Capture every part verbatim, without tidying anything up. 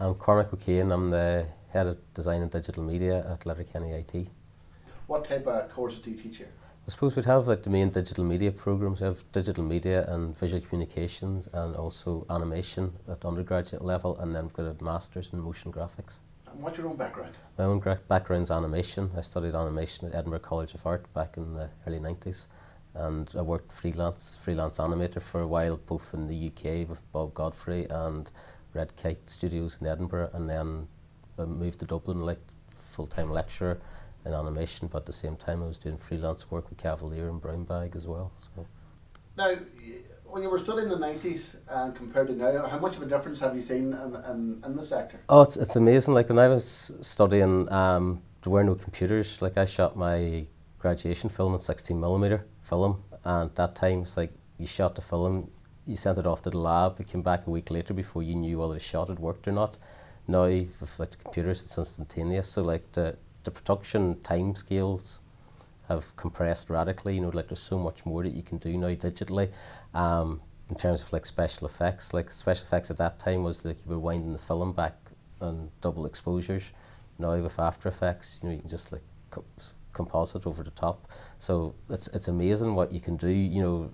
I'm Cormac O'Kane, I'm the Head of Design and Digital Media at Letterkenny I T. What type of courses do you teach here? I suppose we'd have like the main digital media programmes. We have digital media and visual communications and also animation at undergraduate level, and then we've got a Masters in Motion Graphics. And what's your own background? My own background's animation. I studied animation at Edinburgh College of Art back in the early nineties, and I worked freelance, freelance animator for a while, both in the U K with Bob Godfrey and Red Kite Studios in Edinburgh, and then I moved to Dublin, like full-time lecturer in animation, but at the same time I was doing freelance work with Cavalier and Brown Bag as well. So now, when you were studying the nineties and compared to now, how much of a difference have you seen in, in, in the sector? Oh, it's, it's amazing. Like when I was studying, um, there were no computers. Like I shot my graduation film in sixteen millimeter film, and at that time it's like you shot the film, you sent it off to the lab, it came back a week later before you knew whether the shot had worked or not. Now, with like the computers, it's instantaneous, so like the, the production time scales have compressed radically, you know, like there's so much more that you can do now digitally. Um, in terms of like special effects, like special effects at that time was like you were winding the film back on double exposures. Now with After Effects, you know, you can just like co composite over the top. So it's, it's amazing what you can do, you know.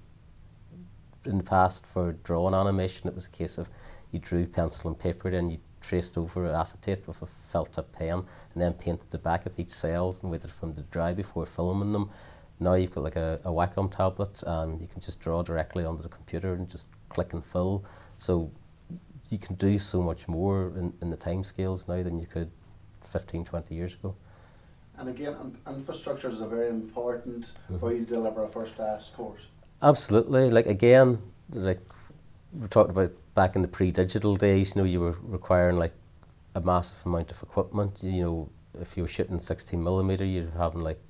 In the past, for drawing animation, it was a case of you drew pencil and paper, then you traced over acetate with a felt-tip pen, and then painted the back of each cell and waited for them to dry before filming them. Now you've got like a, a Wacom tablet, and you can just draw directly onto the computer and just click and fill. So you can do so much more in, in the timescales now than you could fifteen, twenty years ago. And again, infrastructure is a very important mm-hmm. for you to deliver a first-class course. Absolutely. Like again, like we talked about back in the pre-digital days, you know, you were requiring like a massive amount of equipment. You know, if you were shooting sixteen millimeter, you're having like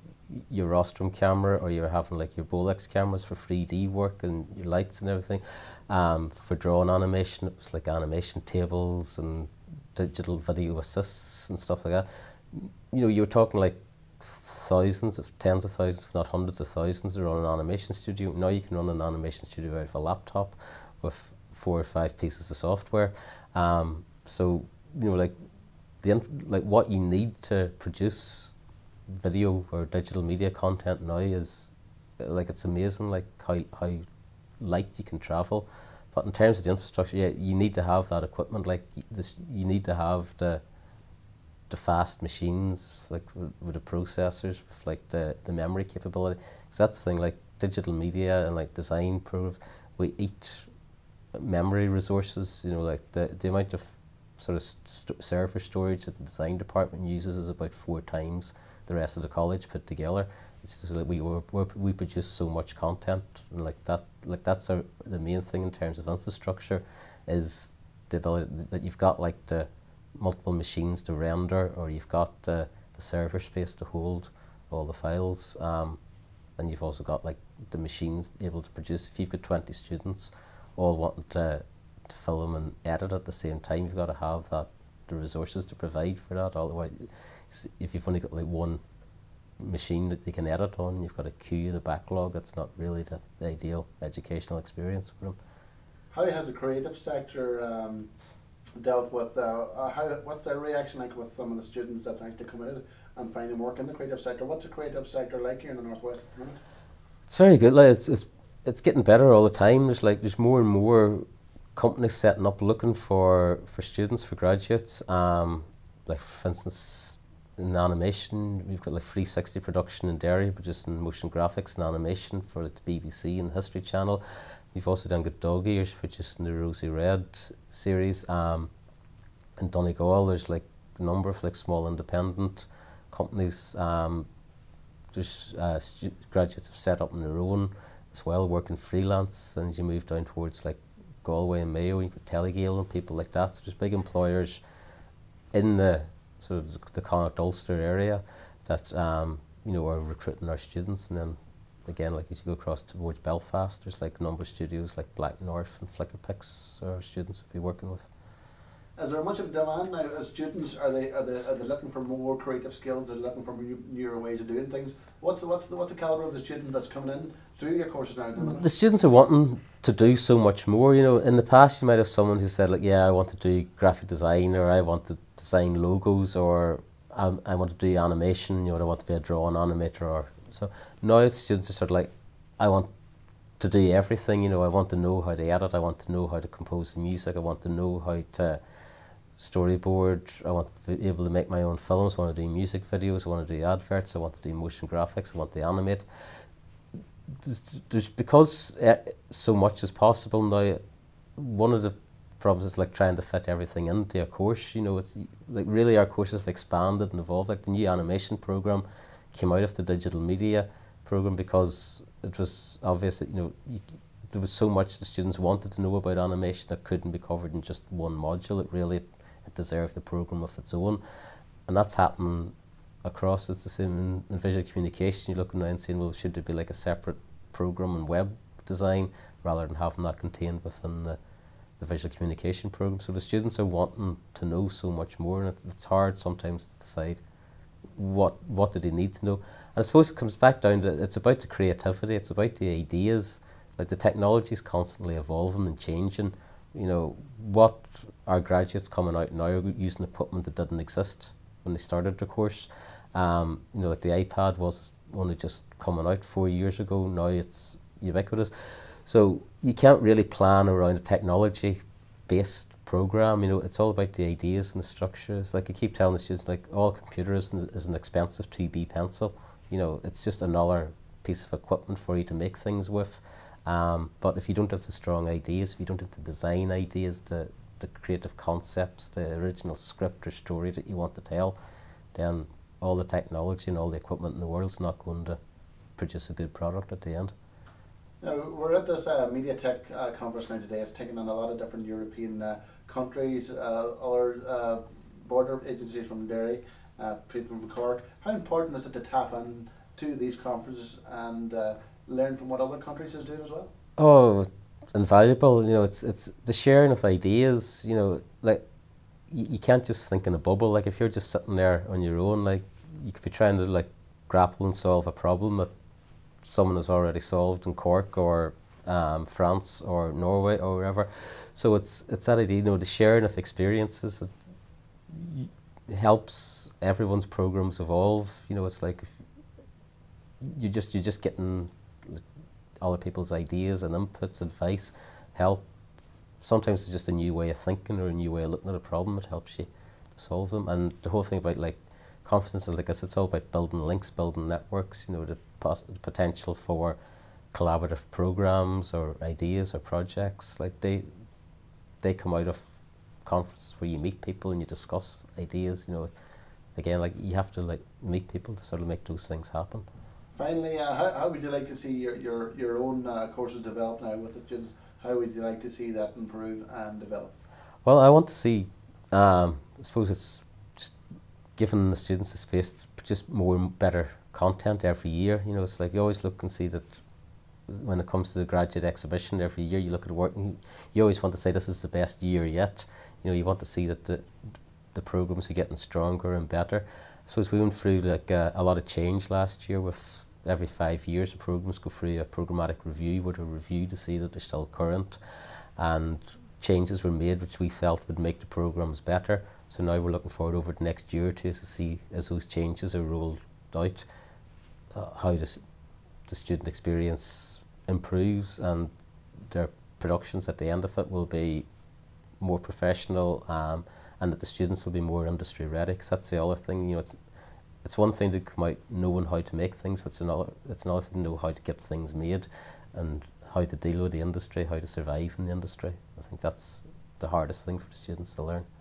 your Rostrum camera, or you're having like your Bolex cameras for three D work and your lights and everything. Um, for drawing animation, it was like animation tables and digital video assists and stuff like that. You know, you were talking like thousands of, tens of thousands, if not hundreds of thousands, to run an animation studio. Now you can run an animation studio out of a laptop with four or five pieces of software. Um, so, you know, like, the, like what you need to produce video or digital media content now is, like, it's amazing, like, how, how light you can travel. But in terms of the infrastructure, yeah, you need to have that equipment, like, this, you need to have the the fast machines, like with the processors, with like the, the memory capability. Because that's the thing, like digital media and like design programs, we eat memory resources, you know, like the, the amount of sort of st server storage that the design department uses is about four times the rest of the college put together. It's just like we, we're, we're, we produce so much content, and like that, like that's our, the main thing in terms of infrastructure, is the ability that you've got like the multiple machines to render, or you've got uh, the server space to hold all the files, um, and you've also got like the machines able to produce. If you've got twenty students all wanting to, to film and edit at the same time, you've got to have that, the resources to provide for that. Otherwise, if you've only got like one machine that they can edit on, you've got a queue and a backlog. That's not really the, the ideal educational experience for them. How has the creative sector um dealt with, uh, how, what's their reaction like with some of the students that's actually committed and finding work in the creative sector? What's the creative sector like here in the Northwest at the minute? It's very good, like, it's, it's, it's getting better all the time. There's like, there's more and more companies setting up looking for, for students, for graduates. Um, like for instance, in animation, we've got like three sixty production in Derry, producing motion graphics and animation for like, the B B C and the History Channel. We've also done Good Dog Ears, which is in the Rosie Red series. Um, in Donegal, there's like a number of like small independent companies. Um, there's uh, graduates have set up on their own as well, working freelance. And as you move down towards like Galway and Mayo, you've got Telegale and people like that. So there's big employers in the sort of the, the Connacht Ulster area that um, you know, are recruiting our students, and then. Again, like as you go across towards Belfast, there's like a number of studios like Black North and Flickr Pix our students would be working with. Is there much of a demand now as students? Are they are they are they looking for more creative skills? Are they looking for new, newer ways of doing things? What's the what's the what's the caliber of the student that's coming in through your courses now? The students are wanting to do so much more. You know, in the past you might have someone who said like, yeah, I want to do graphic design, or I want to design logos, or I, I want to do animation. You know, I want to be a drawing animator, or so. Now students are sort of like, I want to do everything. You know, I want to know how to edit. I want to know how to compose the music. I want to know how to storyboard, I want to be able to make my own films, I want to do music videos, I want to do adverts, I want to do motion graphics, I want to animate. There's, there's, because uh, so much is possible now, one of the problems is like trying to fit everything into a course. You know, it's like really our courses have expanded and evolved. Like the new animation program came out of the digital media program because it was obvious that, you know, you, there was so much the students wanted to know about animation that couldn't be covered in just one module. It really it deserved a programme of its own, and that's happening across. It's the same in, in visual communication. You're looking now and saying, well, should there be like a separate programme in web design rather than having that contained within the, the visual communication programme? So the students are wanting to know so much more, and it's, it's hard sometimes to decide what what do they need to know. And I suppose it comes back down to, it's about the creativity, it's about the ideas. Like the technology is constantly evolving and changing. You know, what our graduates coming out now are using equipment that didn't exist when they started the course. Um, you know, like the iPad was only just coming out four years ago, now it's ubiquitous. So you can't really plan around a technology-based program. You know, it's all about the ideas and the structures. Like I keep telling the students, like, all computer is an, is an expensive two B pencil. You know, it's just another piece of equipment for you to make things with. Um, but if you don't have the strong ideas, if you don't have the design ideas, the, the creative concepts, the original script or story that you want to tell, then all the technology and all the equipment in the world's not going to produce a good product at the end. Now, we're at this uh, media tech uh, conference now today. It's taken on a lot of different European uh, countries, uh, other uh, border agencies from Derry, uh, people from Cork. How important is it to tap into these conferences and uh, learn from what other countries is doing as well? Oh, invaluable. You know, it's it's the sharing of ideas. You know, like you, you can't just think in a bubble. Like if you're just sitting there on your own, like you could be trying to like grapple and solve a problem that someone has already solved in Cork or um, France or Norway or wherever. So it's it's that idea. You know, the sharing of experiences that helps everyone's programs evolve. You know, it's like if you just you're just getting other people's ideas and inputs, advice, help. Sometimes it's just a new way of thinking or a new way of looking at a problem that helps you solve them. And the whole thing about like conferences like this, it's all about building links, building networks, you know, the, pos the potential for collaborative programs or ideas or projects. Like they, they come out of conferences where you meet people and you discuss ideas, you know. Again, like you have to like meet people to sort of make those things happen. Finally, uh, how, how would you like to see your, your, your own uh, courses develop now with the students? How would you like to see that improve and develop? Well, I want to see, um, I suppose it's just giving the students the space to just more and better content every year. You know, it's like you always look and see that when it comes to the graduate exhibition every year, you look at work and you always want to say this is the best year yet. You know, you want to see that the, the programs are getting stronger and better. So as we went through like uh, a lot of change last year with every five years the programs go through a programmatic review with a review to see that they're still current, and changes were made which we felt would make the programs better. So now we're looking forward over the next year or two to see, as those changes are rolled out, uh, how this, the student experience improves and their productions at the end of it will be more professional, um, and that the students will be more industry ready. Because that's the other thing, you know, it's it's one thing to come out knowing how to make things, but it's another, it's another thing to know how to get things made and how to deal with the industry, how to survive in the industry. I think that's the hardest thing for the students to learn.